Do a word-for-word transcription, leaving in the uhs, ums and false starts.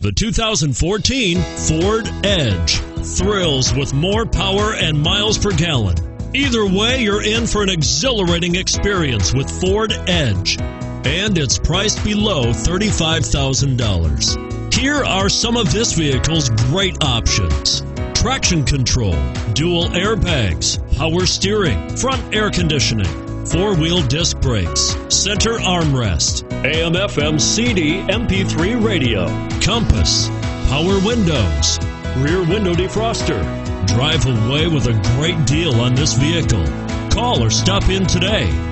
The two thousand fourteen Ford Edge thrills with more power and miles per gallon. Either way, you're in for an exhilarating experience with Ford Edge, and it's priced below thirty-five thousand dollars. Here are some of this vehicle's great options: traction control, dual airbags, power steering, front air conditioning, four-wheel disc brakes, center armrest, A M F M C D M P three radio, compass, power windows, rear window defroster. Drive away with a great deal on this vehicle. Call or stop in today.